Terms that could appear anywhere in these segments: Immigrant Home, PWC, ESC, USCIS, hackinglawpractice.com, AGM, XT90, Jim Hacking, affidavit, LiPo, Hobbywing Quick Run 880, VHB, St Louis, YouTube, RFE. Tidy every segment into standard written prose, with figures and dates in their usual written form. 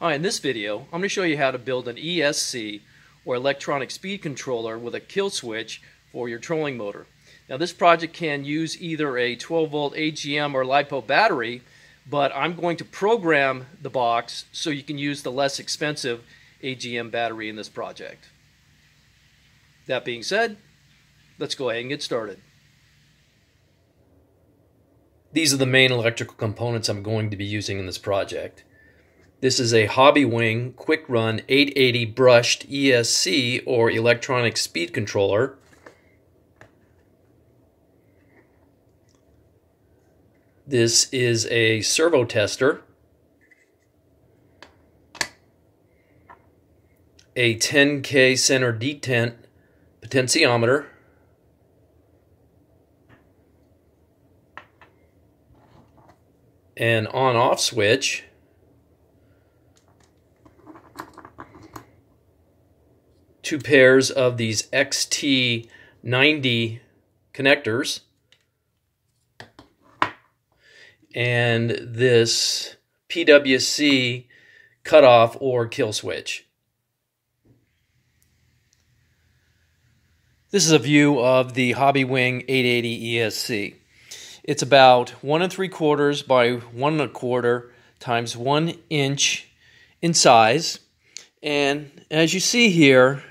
Alright, in this video, I'm going to show you how to build an ESC, or electronic speed controller, with a kill switch for your trolling motor. Now this project can use either a 12-volt AGM or LiPo battery, but I'm going to program the box so you can use the less expensive AGM battery in this project. That being said, let's go ahead and get started. These are the main electrical components I'm going to be using in this project. This is a Hobbywing Quick Run 880 brushed ESC, or electronic speed controller. This is a servo tester, a 10K center detent potentiometer, an on-off switch, two pairs of these XT90 connectors, and this PWC cutoff or kill switch. This is a view of the Hobbywing 880 ESC. It's about 1 3/4 by 1 1/4 times 1 inch in size. And as you see here,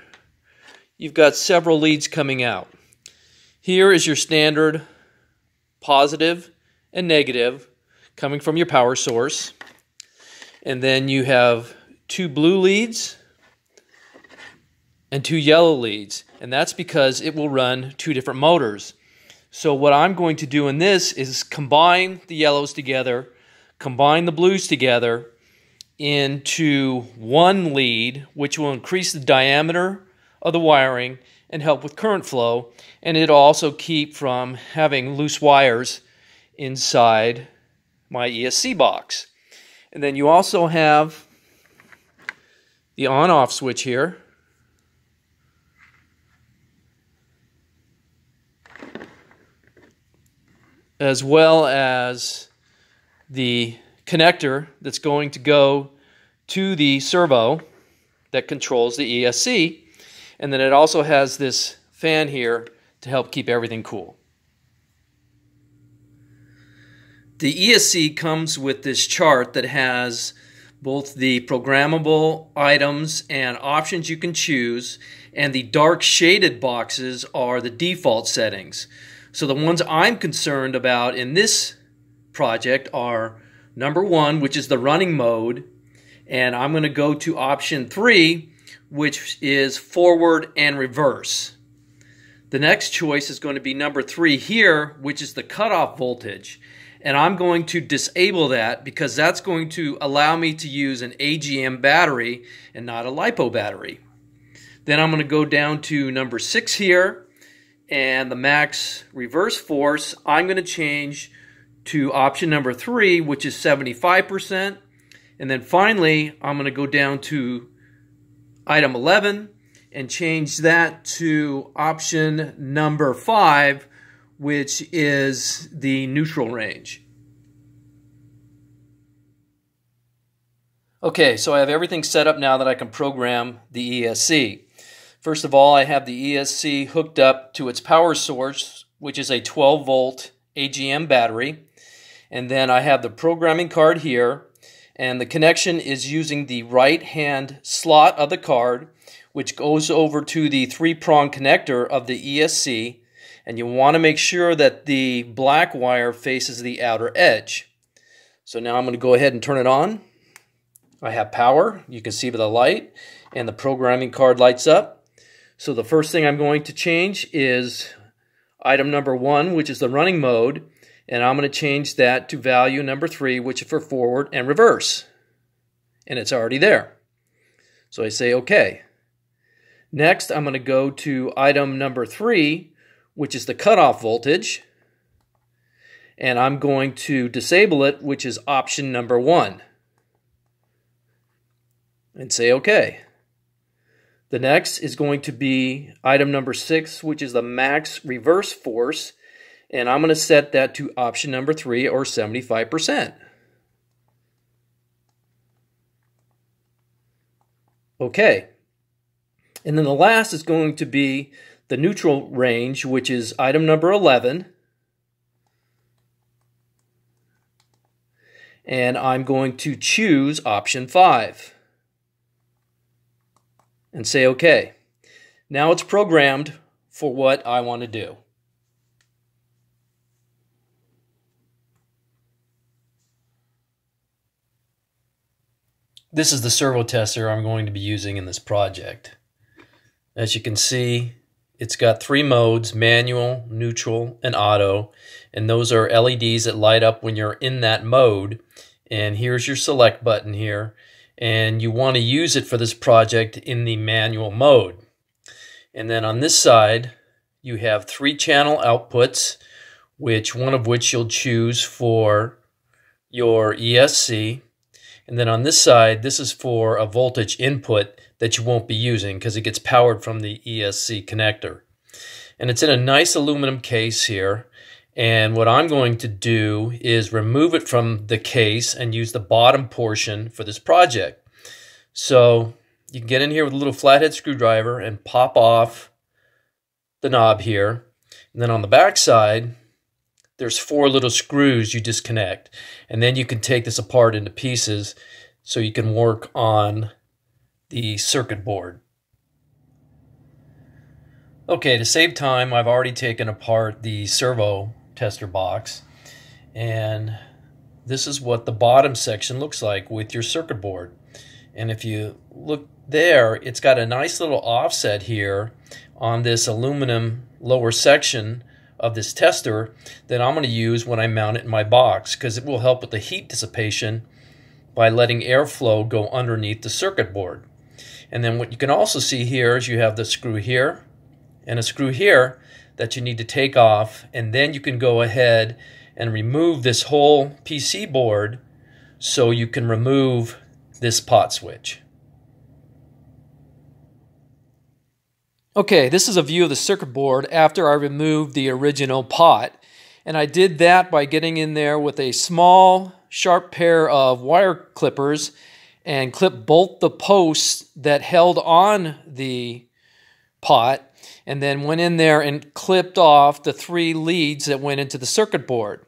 you've got several leads coming out. Here is your standard positive and negative coming from your power source. And then you have two blue leads and two yellow leads. And that's because it will run two different motors. So what I'm going to do in this is combine the yellows together, combine the blues together into one lead, which will increase the diameter of the wiring and help with current flow. And it'll also keep from having loose wires inside my ESC box. And then you also have the on-off switch here. As well as the connector that's going to go to the servo that controls the ESC. And then it also has this fan here to help keep everything cool. The ESC comes with this chart that has both the programmable items and options you can choose, and the dark shaded boxes are the default settings. So the ones I'm concerned about in this project are number 1, which is the running mode, and I'm going to go to option 3, which is forward and reverse. The next choice is going to be number 3 here, which is the cutoff voltage, and I'm going to disable that because that's going to allow me to use an AGM battery and not a LiPo battery. Then I'm going to go down to number 6 here, and the max reverse force, I'm going to change to option number 3, which is 75%. And then finally, I'm going to go down to item 11 and change that to option number 5, which is the neutral range. Okay, so I have everything set up now that I can program the ESC. First of all, I have the ESC hooked up to its power source, which is a 12-volt AGM battery. And then I have the programming card here. And the connection is using the right-hand slot of the card, which goes over to the 3-prong connector of the ESC. And you want to make sure that the black wire faces the outer edge. So now I'm going to go ahead and turn it on. I have power. You can see by the light. And the programming card lights up. So the first thing I'm going to change is item number 1, which is the running mode, and I'm going to change that to value number 3, which is for forward and reverse. And it's already there. So I say OK. Next, I'm going to go to item number 3, which is the cutoff voltage, and I'm going to disable it, which is option number 1, and say OK. The next is going to be item number 6, which is the max reverse force, and I'm going to set that to option number 3, or 75%. Okay. And then the last is going to be the neutral range, which is item number 11. And I'm going to choose option 5 and say OK. Now it's programmed for what I want to do. This is the servo tester I'm going to be using in this project. As you can see, it's got 3 modes: manual, neutral, and auto. And those are LEDs that light up when you're in that mode. And here's your select button here. And you want to use it for this project in the manual mode. And then on this side, you have 3 channel outputs, which one of which you'll choose for your ESC. And then on this side, this is for a voltage input that you won't be using because it gets powered from the ESC connector. And it's in a nice aluminum case here. And what I'm going to do is remove it from the case and use the bottom portion for this project. So you can get in here with a little flathead screwdriver and pop off the knob here. And then on the back side, there's 4 little screws you disconnect, and then you can take this apart into pieces so you can work on the circuit board. Okay, to save time, I've already taken apart the servo tester box, and this is what the bottom section looks like with your circuit board. And if you look there, it's got a nice little offset here on this aluminum lower section of this tester that I'm going to use when I mount it in my box, because it will help with the heat dissipation by letting airflow go underneath the circuit board. And then what you can also see here is you have the screw here and a screw here that you need to take off, and then you can go ahead and remove this whole PC board so you can remove this pot switch. Okay, this is a view of the circuit board after I removed the original pot, and I did that by getting in there with a small sharp pair of wire clippers and clip bolt the posts that held on the pot, and then went in there and clipped off the 3 leads that went into the circuit board.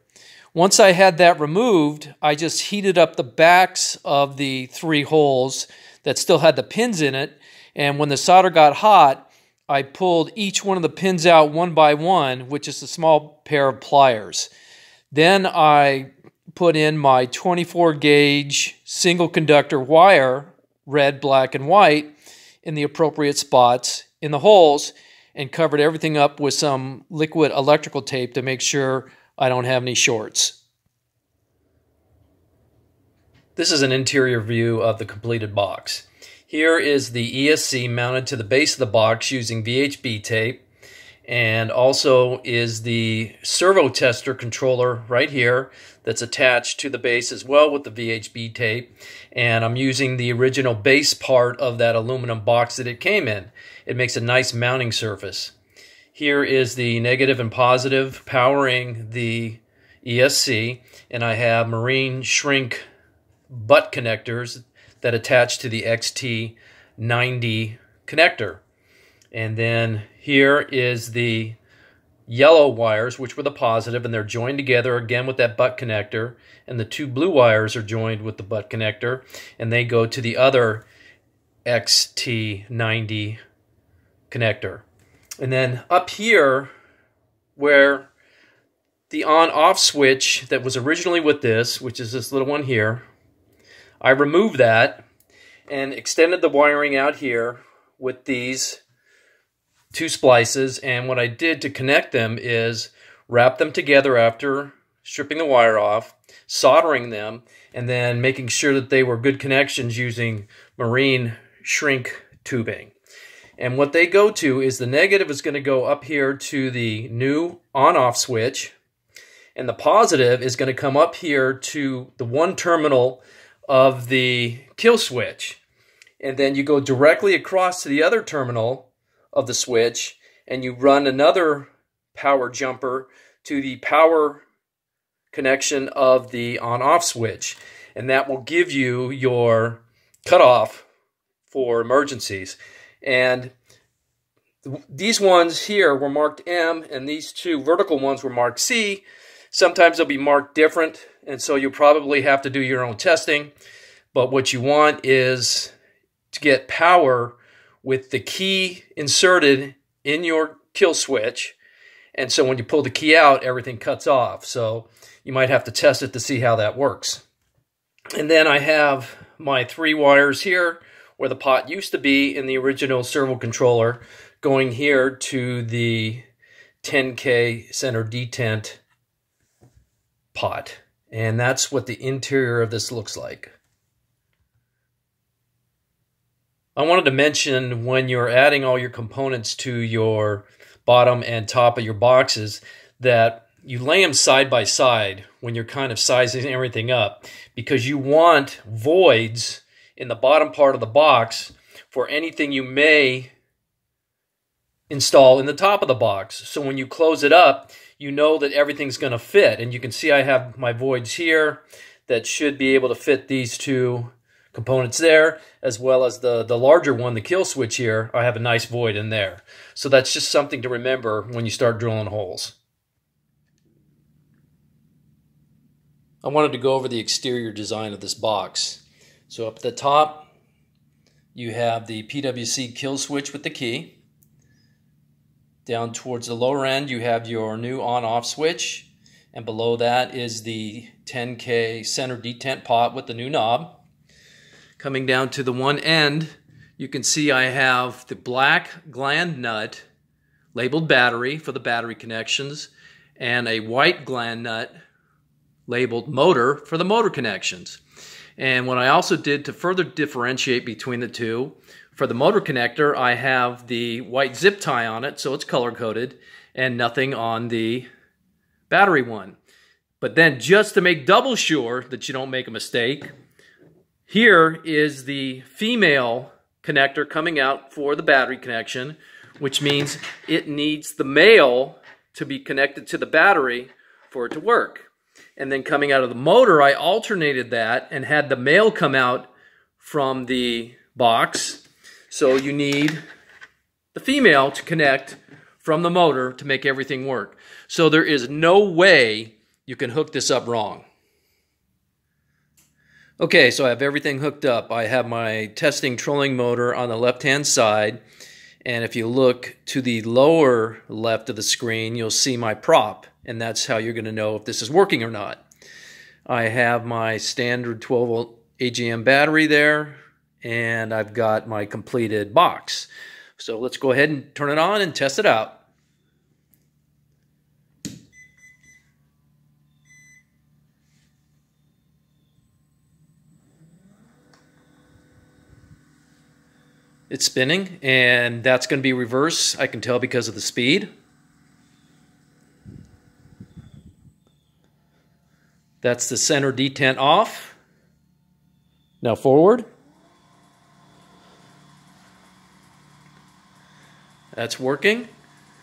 Once I had that removed, I just heated up the backs of the 3 holes that still had the pins in it, and when the solder got hot, I pulled each one of the pins out one by one with just a small pair of pliers. Then I put in my 24 gauge single conductor wire, red, black, and white, in the appropriate spots in the holes, and covered everything up with some liquid electrical tape to make sure I don't have any shorts. This is an interior view of the completed box. Here is the ESC mounted to the base of the box using VHB tape, and also is the servo tester controller right here that's attached to the base as well with the VHB tape, and I'm using the original base part of that aluminum box that it came in. It makes a nice mounting surface. Here is the negative and positive powering the ESC, and I have marine shrink butt connectors that attach to the XT90 connector. And then here is the yellow wires, which were the positive, and they're joined together again with that butt connector. And the 2 blue wires are joined with the butt connector, and they go to the other XT90 connector. And then up here, where the on-off switch that was originally with this, which is this little one here, I removed that and extended the wiring out here with these 2 splices, and what I did to connect them is wrap them together after stripping the wire off, soldering them, and then making sure that they were good connections using marine shrink tubing. And what they go to is the negative is going to go up here to the new on-off switch, and the positive is going to come up here to the 1 terminal of the kill switch, and then you go directly across to the other terminal of the switch and you run another power jumper to the power connection of the on-off switch, and that will give you your cutoff for emergencies. And these ones here were marked M, and these two vertical ones were marked C. Sometimes they'll be marked different, and so you'll probably have to do your own testing. But what you want is to get power with the key inserted in your kill switch. And so when you pull the key out, everything cuts off. So you might have to test it to see how that works. And then I have my three wires here where the pot used to be in the original servo controller, going here to the 10K center detent pot. And that's what the interior of this looks like. I wanted to mention, when you're adding all your components to your bottom and top of your boxes, that you lay them side by side when you're kind of sizing everything up, because you want voids in the bottom part of the box for anything you may install in the top of the box. So when you close it up, you know that everything's going to fit. And you can see I have my voids here that should be able to fit these two components there, as well as the larger one, the kill switch here. I have a nice void in there. So that's just something to remember when you start drilling holes. I wanted to go over the exterior design of this box. So up at the top, you have the PWC kill switch with the key. Down towards the lower end, you have your new on-off switch. And below that is the 10K center detent pot with the new knob. Coming down to the one end, you can see I have the black gland nut labeled battery for the battery connections, and a white gland nut labeled motor for the motor connections. And what I also did to further differentiate between the two, for the motor connector, I have the white zip tie on it, so it's color-coded, and nothing on the battery one. But then, just to make double sure that you don't make a mistake, here is the female connector coming out for the battery connection, which means it needs the male to be connected to the battery for it to work. And then coming out of the motor, I alternated that and had the male come out from the box. So you need the female to connect from the motor to make everything work. So there is no way you can hook this up wrong. Okay, so I have everything hooked up. I have my testing trolling motor on the left-hand side, and if you look to the lower left of the screen, you'll see my prop, and that's how you're going to know if this is working or not. I have my standard 12-volt AGM battery there, and I've got my completed box. So let's go ahead and turn it on and test it out. It's spinning, and that's going to be reverse. I can tell because of the speed. That's the center detent off. Now forward. That's working.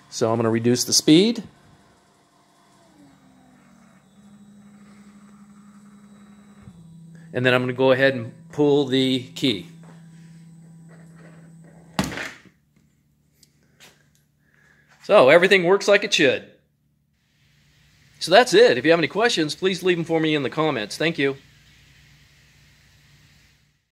So I'm going to reduce the speed. And then I'm going to go ahead and pull the key. So everything works like it should. So that's it. If you have any questions, please leave them for me in the comments. Thank you.